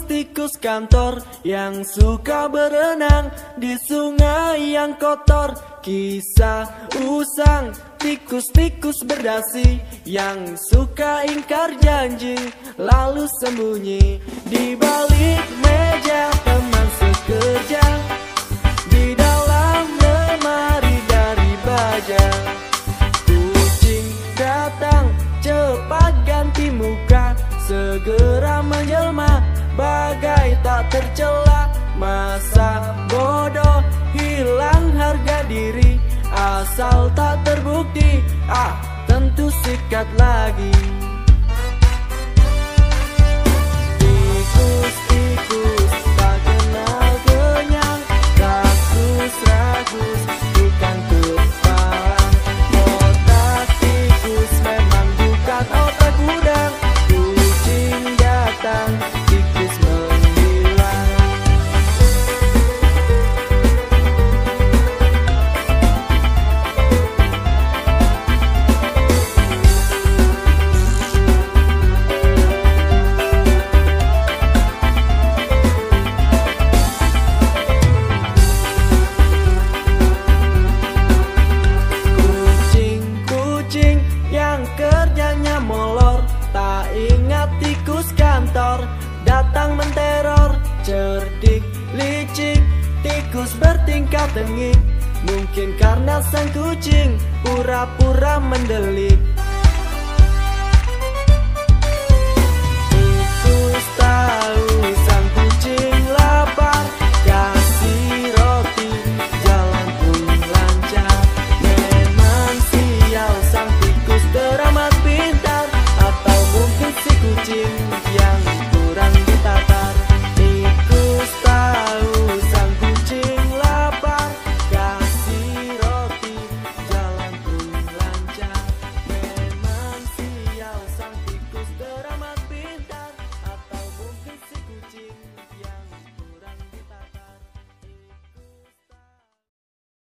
tikus kantor yang suka berenang di sungai yang kotor. Kisah usang tikus-tikus berdasi yang suka ingkar janji lalu sembunyi di balik meja teman sekerja, di dalam lemari dari baja. Kucing datang cepat ganti muka, segera menjelma bagai tak tercela. Masa bodoh hilang harga diri, asal tak terbukti, tentu sikat lagi. Tikus-tikus tak kenal kenyang, rakus rakus bukan kepala. Otak tikus memang bukan otak udang. Kucing datang, tikus menghilang. Kucing-kucing yang kerjanya molor, tak ingat tikus kantor datang menteror. Cerdik licik, tikus bertingkah tengik, mungkin karena sang kucing pura-pura mendelik.